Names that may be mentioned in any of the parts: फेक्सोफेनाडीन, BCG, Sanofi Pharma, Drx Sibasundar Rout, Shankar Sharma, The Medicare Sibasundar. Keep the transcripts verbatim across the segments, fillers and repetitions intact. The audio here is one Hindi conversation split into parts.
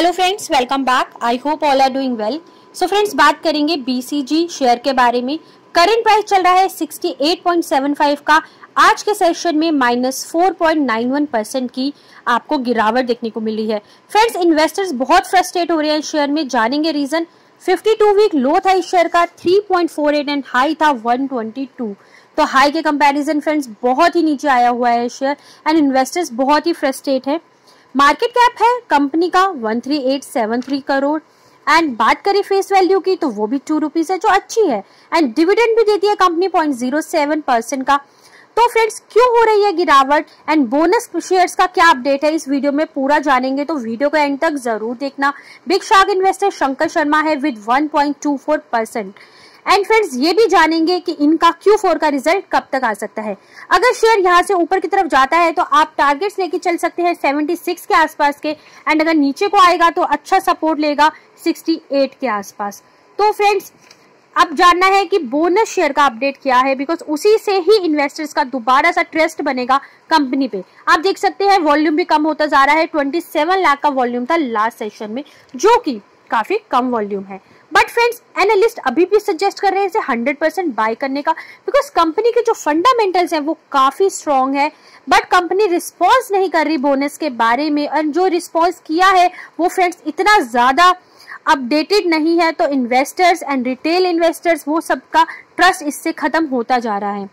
Hello friends, welcome back. I hope all are doing well. So friends, बात करेंगे बीसीजी शेयर के बारे में। करंट प्राइस चल रहा है sixty eight point seven five का। आज के सेशन में minus four point nine one percent की आपको गिरावट देखने को मिली है। फ्रेंड्स, इन्वेस्टर्स बहुत फ्रस्ट्रेट हो रहे हैं शेयर में, जानेंगे reason. Fifty two week low था इस शेयर का three point four eight and high था वन ट्वेंटी टू। तो हाई के कंपैरिजन फ्रेंड्स बहुत ही नीचे आया हुआ है शेयर एंड इन्वेस्टर्स बहुत ही फ्रस्ट्रेट है। मार्केट कैप है कंपनी का one three eight seven three crore and बात करें फेस वैल्यू की तो वो भी टू रुपीज है जो अच्छी है एंड डिविडेंड भी देती है company point zero seven percent का। तो फ्रेंड्स, क्यों हो रही है गिरावट एंड बोनस शेयर्स का क्या अपडेट है इस वीडियो में पूरा जानेंगे, तो वीडियो को एंड तक जरूर देखना। Big shark investor Shankar Sharma है with one point two four percent. And friends, ये भी जानेंगे कि इनका क्यू फोर का रिजल्ट कब तक आ सकता है। अगर शेयर यहाँ से ऊपर की तरफ जाता है तो आप टारगेट्स लेके चल सकते हैं सेवेंटी सिक्स के आसपास के, एंड अगर नीचे को आएगा तो अच्छा सपोर्ट लेगा सिक्सटी एट के आसपास। तो फ्रेंड्स, अब जानना है कि बोनस शेयर का अपडेट क्या है, बिकॉज उसी से ही इन्वेस्टर्स का दोबारा सा ट्रस्ट बनेगा कंपनी पे। आप देख सकते हैं वॉल्यूम भी कम होता जा रहा है। ट्वेंटी सेवन लाख का वॉल्यूम था लास्ट सेशन में, जो कि काफी कम वॉल्यूम है। बट फ्रेंड्स, एनालिस्ट अभी भी सजेस्ट कर रहे हैं इसे हंड्रेड परसेंट बाय करने का, बिकॉज कंपनी के जो फंडामेंटल्स हैं वो काफ़ी स्ट्रॉन्ग है। बट कंपनी रिस्पॉन्स नहीं कर रही बोनस के बारे में, और जो रिस्पॉन्स किया है वो फ्रेंड्स इतना ज़्यादा अपडेटेड नहीं है। तो इन्वेस्टर्स एंड रिटेल इन्वेस्टर्स वो सबका ट्रस्ट इससे ख़त्म होता जा रहा है।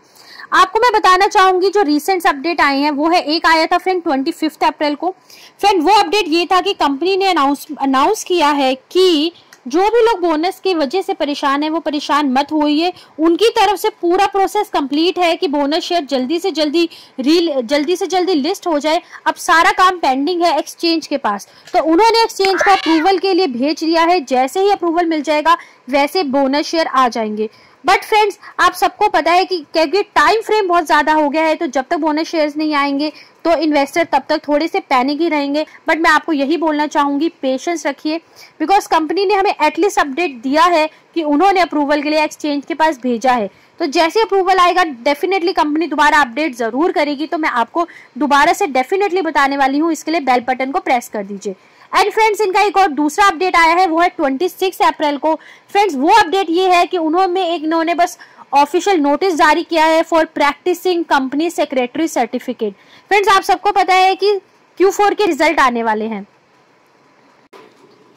आपको मैं बताना चाहूंगी जो रिसेंट अपडेट आए हैं वो है, एक आया था फ्रेंड ट्वेंटी फिफ्थ अप्रैल को। फ्रेंड, वो अपडेट ये था कि कंपनी ने अनाउंस अनाउंस किया है कि जो भी लोग बोनस की वजह से परेशान है वो परेशान मत होइए। उनकी तरफ से पूरा प्रोसेस कंप्लीट है कि बोनस शेयर जल्दी से जल्दी रील जल्दी से जल्दी लिस्ट हो जाए। अब सारा काम पेंडिंग है एक्सचेंज के पास, तो उन्होंने एक्सचेंज का अप्रूवल के लिए भेज दिया है। जैसे ही अप्रूवल मिल जाएगा वैसे बोनस शेयर आ जाएंगे। बट फ्रेंड्स, आप सबको पता है कि क्योंकि टाइम फ्रेम बहुत ज़्यादा हो गया है, तो जब तक बोनस शेयर्स नहीं आएंगे तो इन्वेस्टर तब तक थोड़े से पैनिक ही रहेंगे। बट मैं आपको यही बोलना चाहूँगी, पेशेंस रखिए, बिकॉज कंपनी ने हमें एटलीस्ट अपडेट दिया है कि उन्होंने अप्रूवल के लिए एक्सचेंज के पास भेजा है। तो जैसे अप्रूवल आएगा डेफिनेटली कंपनी दोबारा अपडेट ज़रूर करेगी। तो मैं आपको दोबारा से डेफिनेटली बताने वाली हूँ, इसके लिए बेल बटन को प्रेस कर दीजिए। एंड फ्रेंड्स, इनका एक और दूसरा अपडेट आया है, वो है ट्वेंटी सिक्स अप्रैल को। फ्रेंड्स, वो अपडेट ये है कि उन्होंने एक इन्होंने बस ऑफिशियल नोटिस जारी किया है for practicing company secretary certificate. Friends, आप सबको पता है कि क्यू फोर के रिजल्ट आने वाले हैं।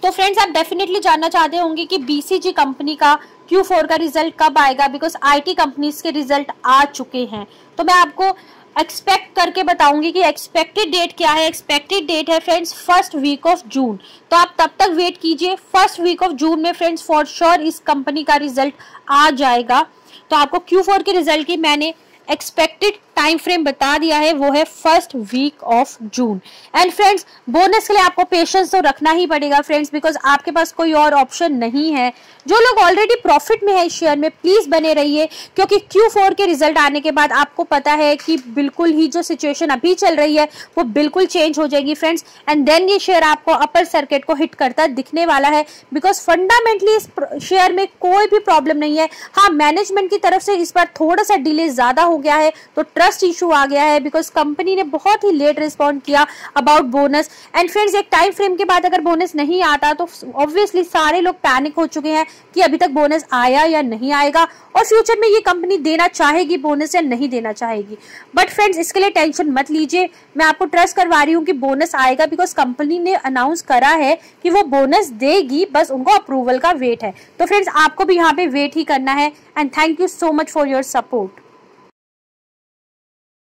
तो फ्रेंड्स, आप डेफिनेटली जानना चाहते होंगे कि बीसीजी कंपनी का क्यू फोर का रिजल्ट कब आएगा, बिकॉज आईटी कंपनीज के रिजल्ट आ चुके हैं। तो मैं आपको एक्सपेक्ट करके बताऊंगी कि एक्सपेक्टेड डेट क्या है। एक्सपेक्टेड डेट है friends first week of June, तो आप तब तक वेट कीजिए। फर्स्ट वीक ऑफ जून में फ्रेंड्स फॉर श्योर इस कंपनी का रिजल्ट आ जाएगा। तो आपको क्यू फोर के रिजल्ट की मैंने एक्सपेक्टेड टाइम फ्रेम बता दिया है, वो है first week of June. And friends, bonus के लिए आपको पेशेंस तो रखना ही पड़ेगा फ्रेंड्स, बिकॉज आपके पास कोई और ऑप्शन नहीं है। जो लोग ऑलरेडी प्रॉफिट में है इस शेयर में, प्लीज बने रहिए, क्योंकि क्यू फोर के रिजल्ट आने के बाद आपको पता है कि बिल्कुल ही जो सिचुएशन अभी चल रही है वो बिल्कुल चेंज हो जाएगी फ्रेंड्स। एंड देन ये शेयर आपको अपर सर्किट को हिट करता दिखने वाला है, बिकॉज फंडामेंटली इस शेयर में कोई भी प्रॉब्लम नहीं है। हाँ, मैनेजमेंट की तरफ से इस बार थोड़ा सा डिले ज्यादा हो गया है, तो ट्रस्ट इशू आ गया है, बिकॉज कंपनी ने बहुत ही लेट रिस्पॉन्ड किया अबाउट बोनस। एंड फ्रेंड्स, एक टाइम फ्रेम के बाद अगर बोनस नहीं आता तो ऑब्वियसली सारे लोग पैनिक हो चुके हैं कि अभी तक बोनस आया या नहीं आएगा, और फ्यूचर में ये कंपनी देना चाहेगी बोनस या नहीं देना चाहेगी। बट फ्रेंड्स, इसके लिए टेंशन मत लीजिए, मैं आपको ट्रस्ट करवा रही हूँ कि बोनस आएगा, बिकॉज कंपनी ने अनाउंस करा है कि वो बोनस देगी, बस उनको अप्रूवल का वेट है। तो फ्रेंड्स, आपको भी यहाँ पे वेट ही करना है। And thank you so much for your support.